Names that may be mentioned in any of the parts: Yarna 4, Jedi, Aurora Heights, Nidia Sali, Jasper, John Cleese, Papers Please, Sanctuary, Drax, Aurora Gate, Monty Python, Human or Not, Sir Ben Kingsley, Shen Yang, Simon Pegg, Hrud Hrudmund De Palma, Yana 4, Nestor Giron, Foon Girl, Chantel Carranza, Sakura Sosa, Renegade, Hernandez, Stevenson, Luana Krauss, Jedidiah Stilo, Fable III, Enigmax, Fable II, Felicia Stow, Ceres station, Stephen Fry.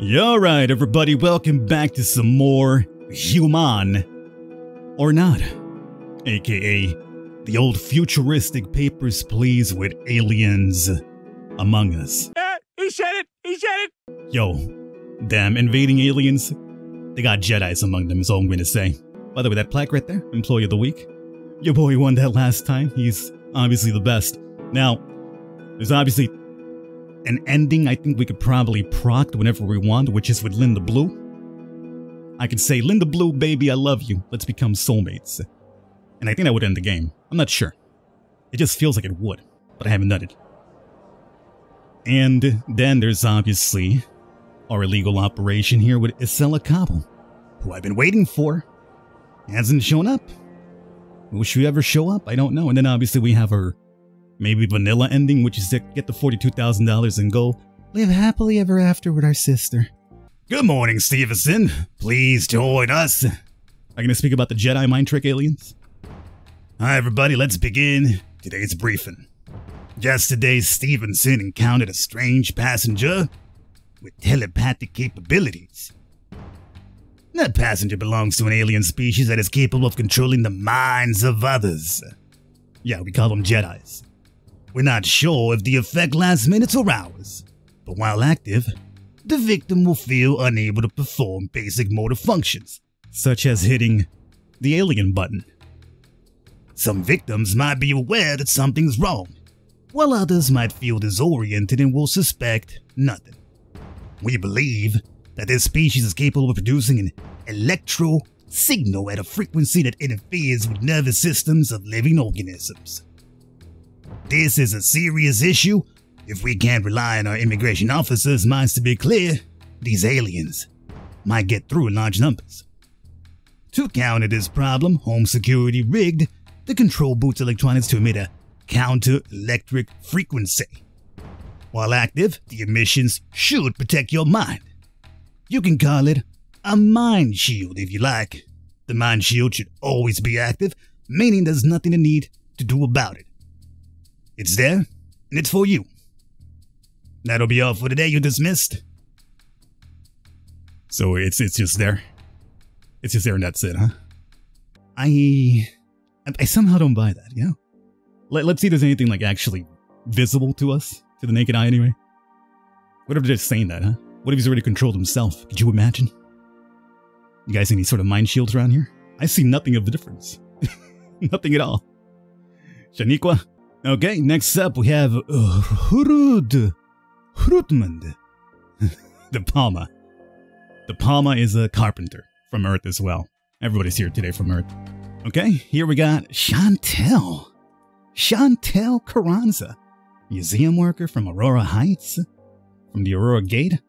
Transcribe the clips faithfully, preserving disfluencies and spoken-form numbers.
Alright everybody, welcome back to some more Human or Not, aka the old futuristic Papers Please with aliens among us. Ah, he said it! He said it! Yo, damn, invading aliens, they got Jedis among them is all I'm going to say. By the way, that plaque right there, Employee of the Week, your boy won that last time, he's obviously the best. Now, there's obviously an ending I think we could probably proc whenever we want, which is with Linda Blue. I could say, Linda Blue, baby, I love you. Let's become soulmates. And I think that would end the game. I'm not sure. It just feels like it would, but I haven't done it. And then there's obviously our illegal operation here with Isella Cobble, who I've been waiting for. Hasn't shown up. Will she ever show up? I don't know. And then obviously we have her maybe vanilla ending, which is to get the forty-two thousand dollars and go live happily ever after with our sister. Good morning, Stevenson. Please join us. Are you gonna speak about the Jedi mind trick aliens? Hi everybody, let's begin today's briefing. Yesterday, Stevenson encountered a strange passenger with telepathic capabilities. That passenger belongs to an alien species that is capable of controlling the minds of others. Yeah, we call them Jedis. We're not sure if the effect lasts minutes or hours, but while active, the victim will feel unable to perform basic motor functions, such as hitting the alien button. Some victims might be aware that something's wrong, while others might feel disoriented and will suspect nothing. We believe that this species is capable of producing an electro signal at a frequency that interferes with nervous systems of living organisms. This is a serious issue. If we can't rely on our immigration officers' minds to be clear, these aliens might get through in large numbers. To counter this problem, home security rigged the control boot's electronics to emit a counter-electric frequency. While active, the emissions should protect your mind. You can call it a mind shield if you like. The mind shield should always be active, meaning there's nothing you need to do about it. It's there, and it's for you. That'll be all for today, you're dismissed. So it's it's just there. It's just there and that's it, huh? I... I somehow don't buy that, yeah? Let, let's see if there's anything, like, actually visible to us, to the naked eye anyway. What if they're just saying that, huh? What if he's already controlled himself? Could you imagine? You guys see any sort of mind shields around here? I see nothing of the difference. Nothing at all. Shaniqua? Okay, next up we have uh, Hrud Hrudmund De Palma. De Palma is a carpenter from Earth as well. Everybody's here today from Earth. Okay, here we got Chantel. Chantel Carranza, museum worker from Aurora Heights, from the Aurora Gate.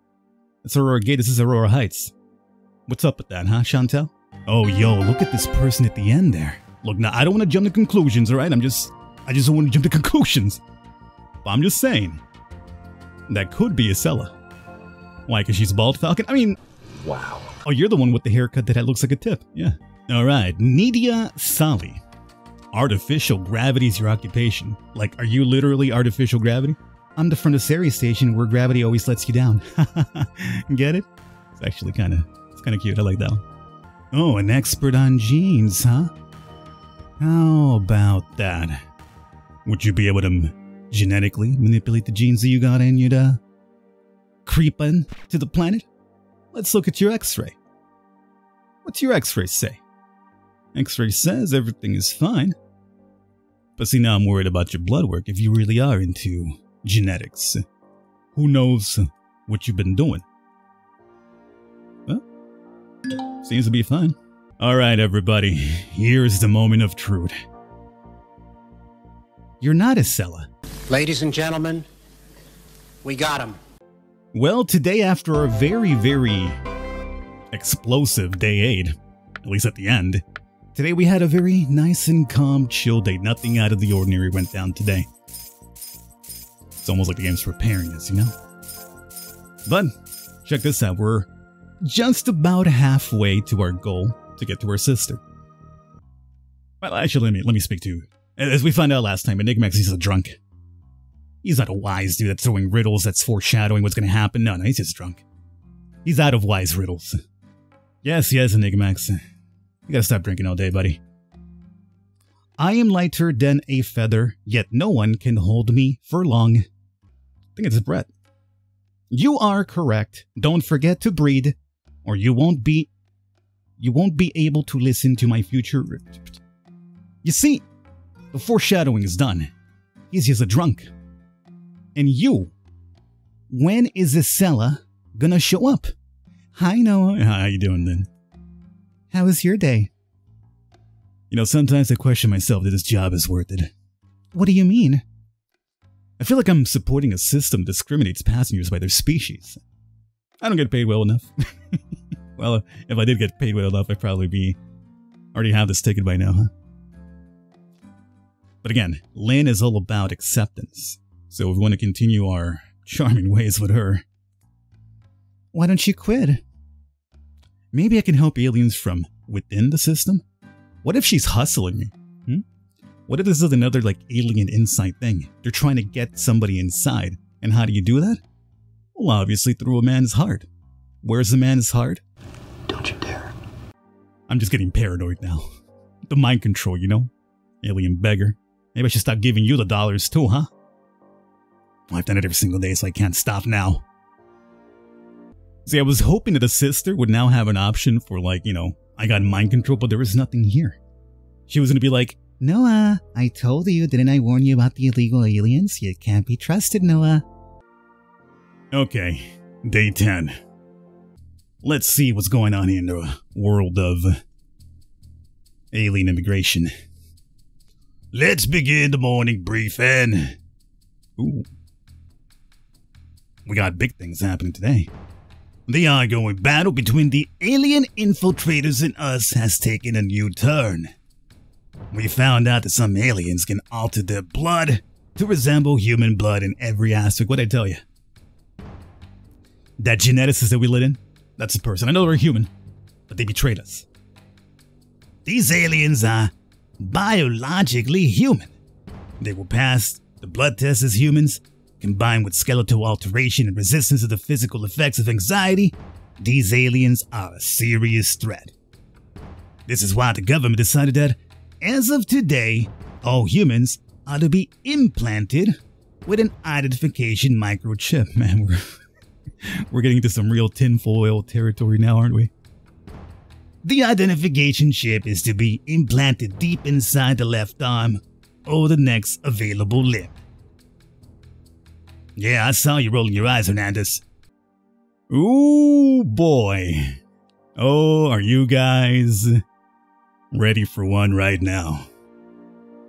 That's Aurora Gate, this is Aurora Heights. What's up with that, huh, Chantel? Oh, yo, look at this person at the end there. Look, now, I don't want to jump to conclusions, all right? I'm just... I just don't want to jump to conclusions. But I'm just saying, that could be Isella. Why? Because she's bald falcon? I mean... Wow. Oh, you're the one with the haircut that looks like a tip. Yeah. Alright, Nidia Sali. Artificial gravity is your occupation. Like, are you literally artificial gravity? I'm the front of Ceres station where gravity always lets you down. Get it? It's actually kind of... It's kind of cute. I like that one. Oh, an expert on genes, huh? How about that? Would you be able to genetically manipulate the genes that you got in you to creep in to the planet? Let's look at your x-ray. What's your x-ray say? X-ray says everything is fine. But see, now I'm worried about your blood work if you really are into genetics. Who knows what you've been doing? Well, seems to be fine. Alright everybody, here's the moment of truth. You're not Isella. Ladies and gentlemen, we got him. Well, today after a very, very explosive day eight, at least at the end, today we had a very nice and calm, chill day. Nothing out of the ordinary went down today. It's almost like the game's preparing us, you know? But, check this out, we're just about halfway to our goal to get to our sister. Well, actually, let me, let me speak to you. As we found out last time, Enigmax is a drunk. He's not a wise dude that's throwing riddles that's foreshadowing what's going to happen. No, no, he's just drunk. He's out of wise riddles. Yes, yes, Enigmax. You gotta stop drinking all day, buddy. I am lighter than a feather, yet no one can hold me for long. I think it's Brett. You are correct. Don't forget to breathe, or you won't be... You won't be able to listen to my future... You see, the foreshadowing is done. He's just a drunk. And you... When is Isella gonna show up? Hi, Noah. How you doing, then? How was your day? You know, sometimes I question myself that this job is worth it. What do you mean? I feel like I'm supporting a system that discriminates passengers by their species. I don't get paid well enough. Well, if I did get paid well enough, I'd probably be... Already have this ticket by now, huh? But again, Lynn is all about acceptance. So if we want to continue our charming ways with her... Why don't you quit? Maybe I can help aliens from within the system? What if she's hustling me? Hmm? What if this is another, like, alien inside thing? They're trying to get somebody inside. And how do you do that? Well, obviously through a man's heart. Where's the man's heart? Don't you dare. I'm just getting paranoid now. The mind control, you know? Alien beggar. Maybe I should stop giving you the dollars too, huh? Well, I've done it every single day, so I can't stop now. See, I was hoping that the sister would now have an option for, like, you know, I got mind control, but there was nothing here. She was going to be like, Noah, I told you, didn't I warn you about the illegal aliens? You can't be trusted, Noah. Okay, day ten. Let's see what's going on in the world of alien immigration. Let's begin the morning briefing. Ooh. We got big things happening today. The ongoing battle between the alien infiltrators and us has taken a new turn. We found out that some aliens can alter their blood to resemble human blood in every aspect. What'd I tell you? That geneticist that we let in, that's a person. I know they're human, but they betrayed us. These aliens are biologically human. They will pass the blood test as humans. Combined with skeletal alteration and resistance to the physical effects of anxiety, these aliens are a serious threat. This is why the government decided that, as of today, all humans are to be implanted with an identification microchip. Man, we're, we're getting into some real tinfoil territory now, aren't we? The identification chip is to be implanted deep inside the left arm or the next available limb. Yeah, I saw you rolling your eyes, Hernandez. Ooh, boy. Oh, are you guys ready for one right now?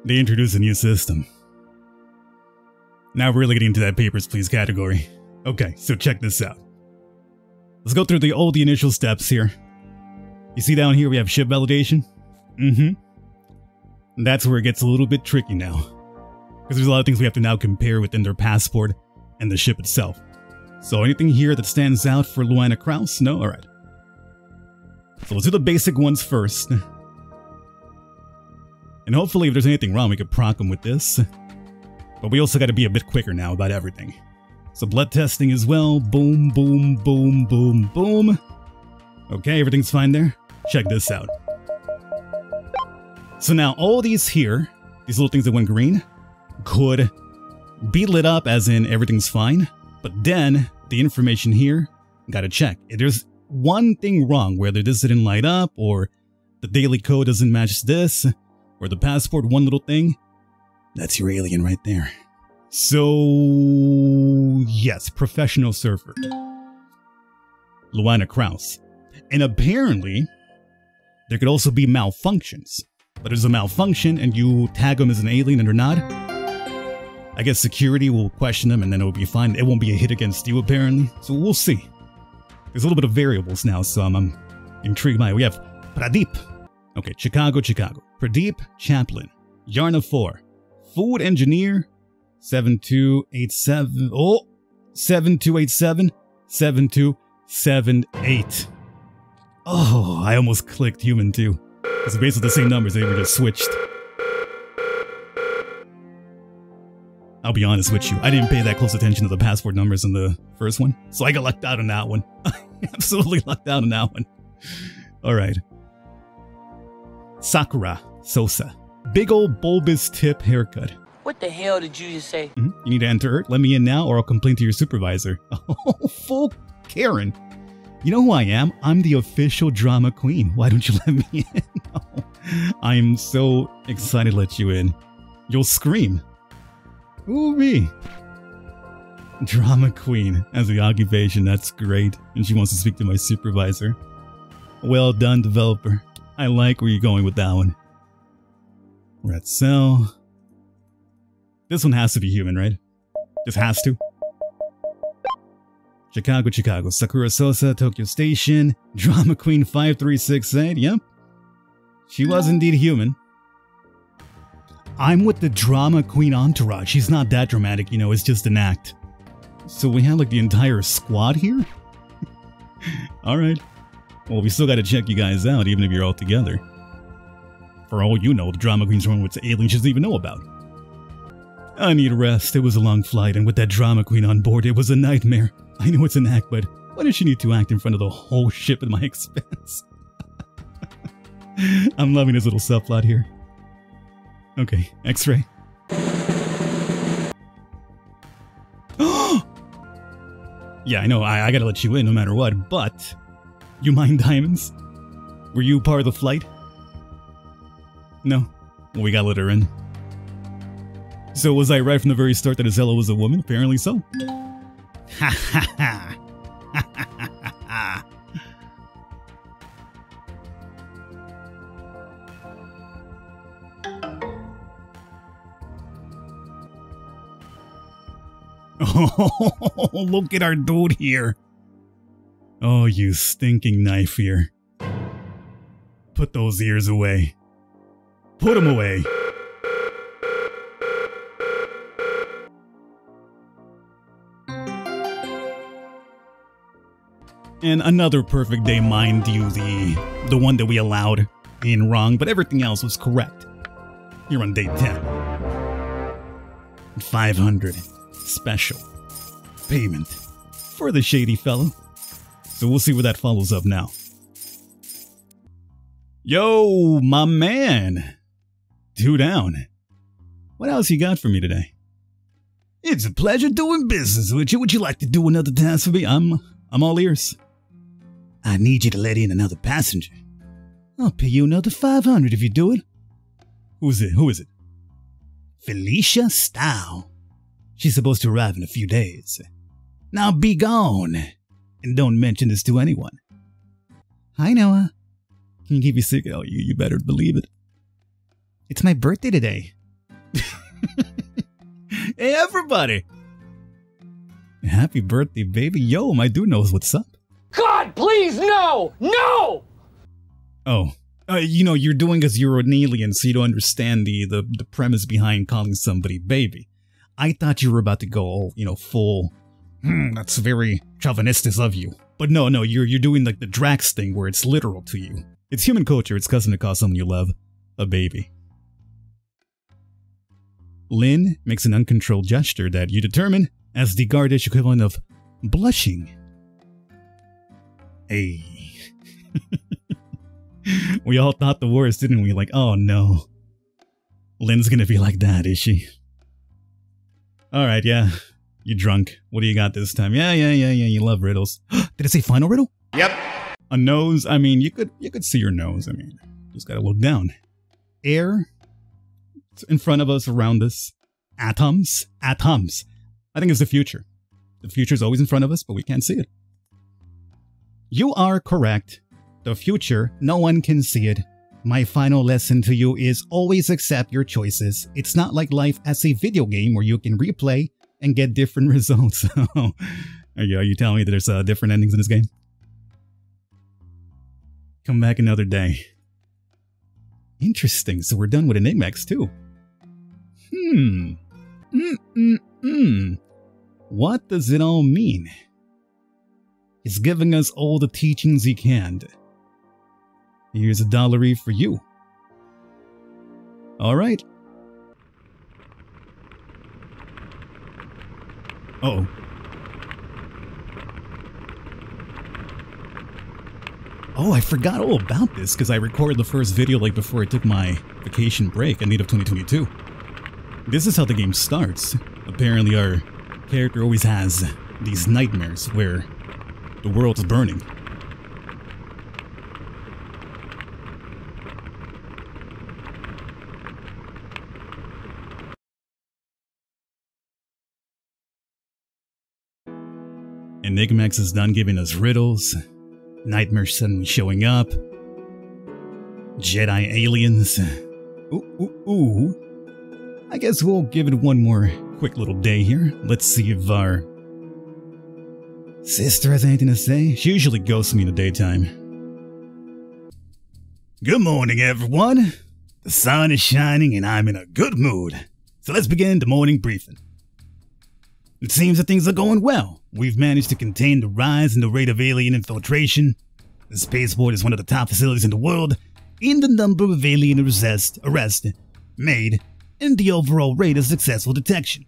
They introduced a new system. Now we're really getting into that Papers, Please category. Okay, so check this out. Let's go through the, all the initial steps here. You see down here we have ship validation? Mm-hmm. That's where it gets a little bit tricky now. Because there's a lot of things we have to now compare within their passport and the ship itself. So anything here that stands out for Luana Krauss? No? Alright. So let's do the basic ones first. And hopefully if there's anything wrong we could proc them with this. But we also got to be a bit quicker now about everything. So blood testing as well. Boom, boom, boom, boom, boom. Okay, everything's fine there. Check this out. So now all these here, these little things that went green, could be lit up as in everything's fine, but then the information here, gotta check. If there's one thing wrong, whether this didn't light up, or the daily code doesn't match this, or the passport, one little thing, that's your alien right there. So, yes, professional surfer. Luana Krauss. And apparently, there could also be malfunctions. But there's a malfunction and you tag them as an alien and they're not, I guess security will question them and then it'll be fine. It won't be a hit against you, apparently. So we'll see. There's a little bit of variables now, so I'm, I'm intrigued by it. We have Pradeep. Okay, Chicago, Chicago. Pradeep Chaplin. Yarna four. Food engineer. seven two eight seven. Oh! seven two eight seven. seven two seven eight. Oh, I almost clicked human too. It's basically the same numbers, they were just switched. I'll be honest with you, I didn't pay that close attention to the passport numbers in the first one, so I got lucked out on that one. I absolutely lucked out on that one. All right. Sakura Sosa. Big old bulbous tip haircut. What the hell did you just say? Mm-hmm. You need to enter Earth? Let me in now or I'll complain to your supervisor. Oh, full Karen. You know who I am? I'm the official drama queen. Why don't you let me in? Oh, I am so excited to let you in. You'll scream. Ooh, me. Drama queen as the occupation. That's great. And she wants to speak to my supervisor. Well done, developer. I like where you're going with that one. We're at cell. This one has to be human, right? Just has to. Chicago, Chicago. Sakura Sosa, Tokyo Station. Drama Queen five three six eight. Yep. She was indeed human. I'm with the Drama Queen entourage. She's not that dramatic, you know, it's just an act. So we have like the entire squad here? Alright. Well, we still gotta check you guys out, even if you're all together. For all you know, the Drama Queen's running with aliens she doesn't even know about. I need rest. It was a long flight, and with that Drama Queen on board, it was a nightmare. I know it's an act, but why did she need to act in front of the whole ship at my expense? I'm loving this little subplot here. Okay, X-ray. Yeah, I know, I, I gotta let you in no matter what, but... You mine diamonds? Were you part of the flight? No? Well, we gotta let her in. So was I right from the very start that Isella was a woman? Apparently so. Ha ha ha. Ha ha ha ha. Oh, look at our dude here. Oh, you stinking knife ear. Put those ears away. Put them away. And another perfect day, mind you, the the one that we allowed being wrong, but everything else was correct. Here on day ten. five hundred. Special. Payment. For the shady fellow. So we'll see where that follows up now. Yo, my man. Two down. What else you got for me today? It's a pleasure doing business with you. Would you like to do another task for me? I'm, I'm all ears. I need you to let in another passenger. I'll pay you another five hundred if you do it. Who's it? Who is it? Felicia Stow. She's supposed to arrive in a few days. Now be gone. And don't mention this to anyone. Hi, Noah. Can you keep me sick? Oh, you, you better believe it. It's my birthday today. Hey, everybody. Happy birthday, baby. Yo, my dude knows what's up. God, please, no! No! Oh. Uh, you know, you're doing because you're an alien, so you don't understand the, the, the premise behind calling somebody baby. I thought you were about to go, you know, full... Hmm, that's very chauvinistic of you. But no, no, you're you're doing like the Drax thing where it's literal to you. It's human culture, it's custom to call someone you love a baby. Lynn makes an uncontrolled gesture that you determine as the Gardish equivalent of blushing. Hey. We all thought the worst, didn't we? Like, oh no. Lynn's gonna be like that, is she? Alright, yeah. You drunk. What do you got this time? Yeah, yeah, yeah, yeah, you love riddles. Did it say final riddle? Yep. A nose, I mean, you could you could see your nose, I mean. Just gotta look down. Air. It's in front of us, around us. Atoms. Atoms. I think it's the future. The future's always in front of us, but we can't see it. You are correct. The future, no one can see it. My final lesson to you is always accept your choices. It's not like life as a video game where you can replay and get different results. Are you, are you telling me that there's uh, different endings in this game? Come back another day. Interesting. So we're done with Enigmax too. Hmm. Mm-mm-mm. What does it all mean? He's giving us all the teachings he can. Here's a dollary for you. All right. Uh-oh. Oh, I forgot all about this because I recorded the first video like before I took my vacation break in May of twenty twenty-two. This is how the game starts. Apparently our character always has these nightmares where the world's burning. Enigmax is done giving us riddles, nightmares suddenly showing up, Jedi aliens. Ooh, ooh, ooh. I guess we'll give it one more quick little day here. Let's see if our sister has anything to say. She usually ghosts me in the daytime. Good morning, everyone. The sun is shining and I'm in a good mood. So let's begin the morning briefing. It seems that things are going well. We've managed to contain the rise in the rate of alien infiltration. The spaceport is one of the top facilities in the world in the number of alien arrests arrest made and the overall rate of successful detection.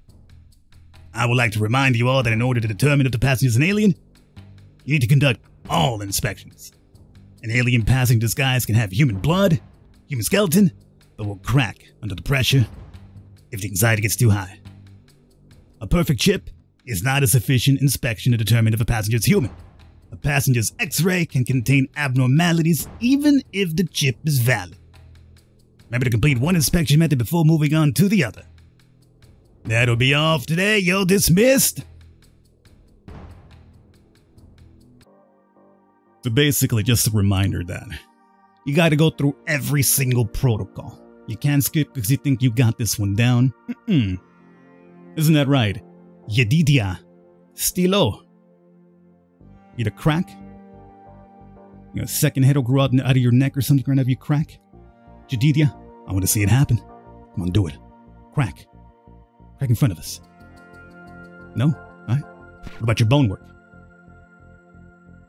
I would like to remind you all that in order to determine if the passenger is an alien, you need to conduct all inspections. An alien passenger disguise can have human blood, human skeleton, but will crack under the pressure if the anxiety gets too high. A perfect chip is not a sufficient inspection to determine if a passenger is human. A passenger's X-ray can contain abnormalities even if the chip is valid. Remember to complete one inspection method before moving on to the other. That'll be all for today. You're dismissed. So basically just a reminder that you gotta go through every single protocol. You can't skip because you think you got this one down. Mm-mm. Isn't that right? Jedidiah Stilo. Either crack, you know, a second head will grow out, out of your neck or something whenever you crack. Jedidiah, I want to see it happen. Come on, do it. Crack. Crack in front of us. No? Alright. What about your bone work?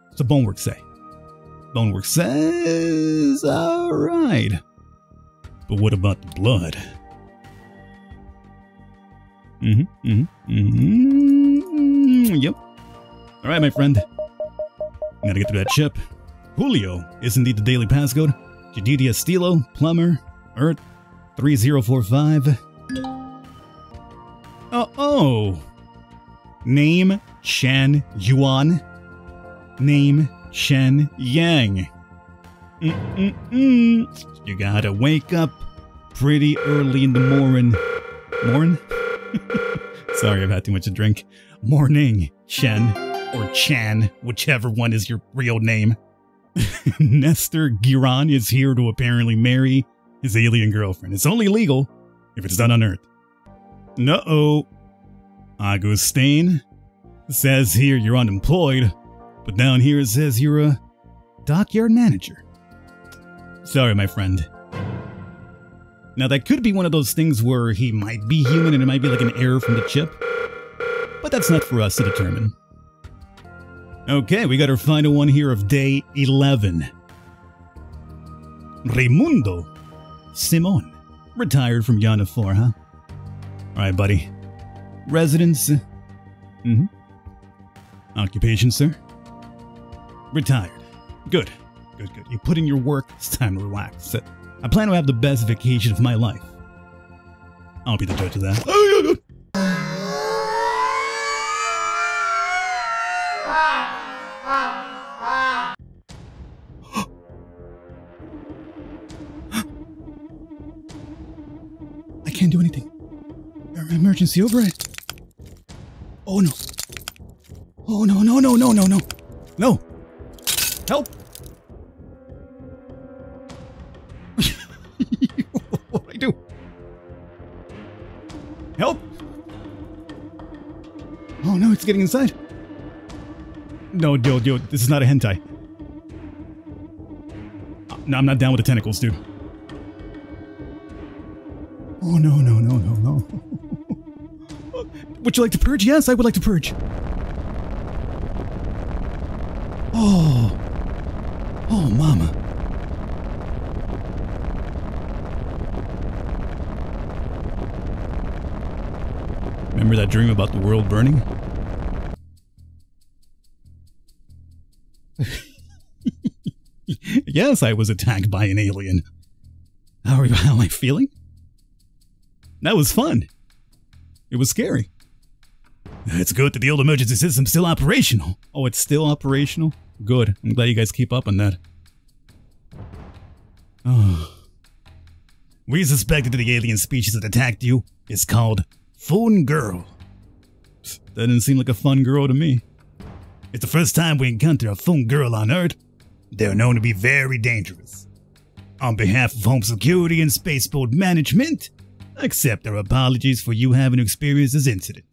What's the bone work say? Bone work says... alright. But what about the blood? Mm-hmm, mm-hmm, mm-hmm, yep. Alright, my friend. Gotta get through that chip. Julio is indeed the daily passcode. Jedidiah Stilo, plumber, Earth, three zero four five. Uh-oh! Name, Shen Yuan. Name, Shen Yang. Mm-mm-mm. You gotta wake up pretty early in the morning. Morning? Sorry, I've had too much to drink. Morning, Shen, or Chan, whichever one is your real name. Nestor Giron is here to apparently marry his alien girlfriend. It's only legal if it's done on Earth. No-oh. Agustin says here you're unemployed, but down here it says you're a dockyard manager. Sorry, my friend. Now, that could be one of those things where he might be human and it might be like an error from the chip, but that's not for us to determine. Okay, we got our final one here of day eleven. Raimundo Simon, retired from Yana four, huh? Alright, buddy. Residence. Mm-hmm. Occupation, sir? Retired. Good. Good, good. You put in your work. It's time to relax. I plan to have the best vacation of my life. I'll be the judge of that. I can't do anything. Emergency override. Oh no. Oh no, no, no, no, no, no. No. Help. What do I do? Help! Oh no, it's getting inside. No, dude, dude, this is not a hentai. No, I'm not down with the tentacles, dude. Oh no, no, no, no, no. Would you like to purge? Yes, I would like to purge. Oh. Oh, mama. Remember that dream about the world burning? Yes, I was attacked by an alien. How, are, how am I feeling? That was fun. It was scary. It's good that the old emergency system's still operational. Oh, it's still operational? Good. I'm glad you guys keep up on that. Oh. We suspected that the alien species that attacked you is called Foon Girl. That didn't seem like a fun girl to me. It's the first time we encounter a Foon Girl on Earth. They're known to be very dangerous. On behalf of Home Security and Spaceport Management, accept our apologies for you having experienced this incident.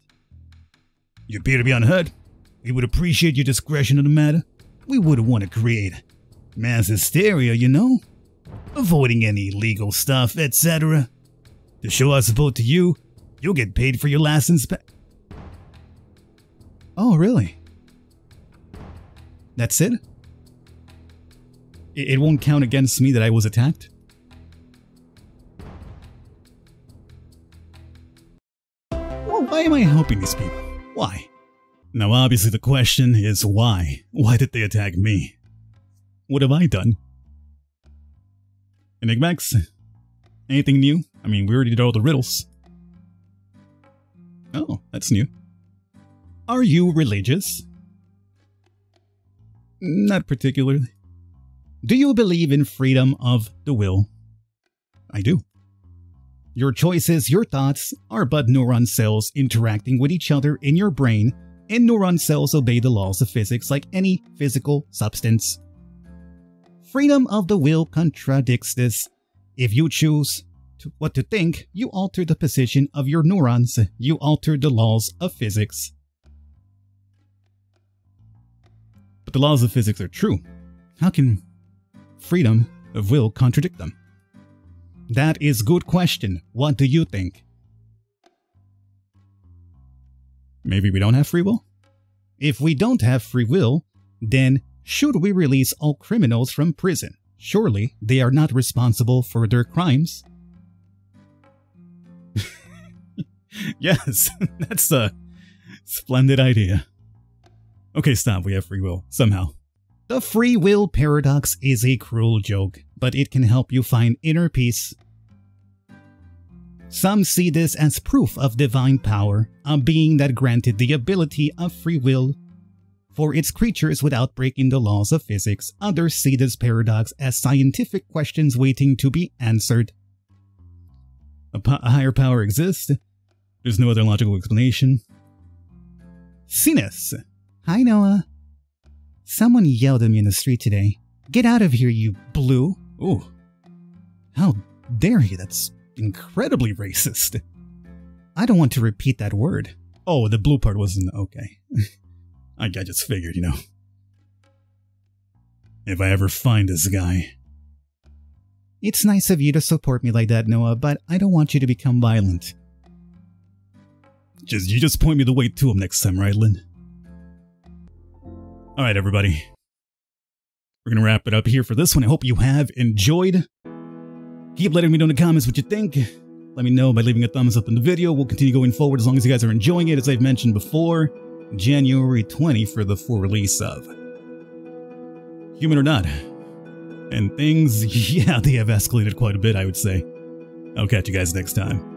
You appear to be unhurt. We would appreciate your discretion in the matter. We wouldn't want to create mass hysteria, you know? Avoiding any illegal stuff, et cetera. To show our support to you, you'll get paid for your last inspe- Oh, really? That's it? It won't count against me that I was attacked? Well, why am I helping these people? Why? Now obviously the question is why? Why did they attack me? What have I done? Enigmax? Anything new? I mean, we already did all the riddles. Oh, that's new. Are you religious? Not particularly. Do you believe in freedom of the will? I do. Your choices, your thoughts, are but neuron cells interacting with each other in your brain, and neuron cells obey the laws of physics like any physical substance. Freedom of the will contradicts this. If you choose to, what to think, you alter the position of your neurons. You alter the laws of physics. But the laws of physics are true. How can freedom of will contradict them? That is a good question. What do you think? Maybe we don't have free will? If we don't have free will, then should we release all criminals from prison? Surely they are not responsible for their crimes. Yes, that's a splendid idea. Okay, stop. We have free will somehow. The free will paradox is a cruel joke, but it can help you find inner peace. Some see this as proof of divine power, a being that granted the ability of free will for its creatures without breaking the laws of physics. Others see this paradox as scientific questions waiting to be answered. A, po a higher power exists. There's no other logical explanation. Sinus. Hi, Noah. Someone yelled at me in the street today. Get out of here, you blue. Ooh. How dare you? That's incredibly racist. I don't want to repeat that word. Oh, the blue part wasn't okay. I, I just figured, you know. If I ever find this guy. It's nice of you to support me like that, Noah, but I don't want you to become violent. Just, you just point me the way to him next time, right, Lynn? Alright, everybody. We're going to wrap it up here for this one. I hope you have enjoyed. Keep letting me know in the comments what you think. Let me know by leaving a thumbs up in the video. We'll continue going forward as long as you guys are enjoying it. As I've mentioned before, January twentieth for the full release of Human or Not. And things, yeah, they have escalated quite a bit, I would say. I'll catch you guys next time.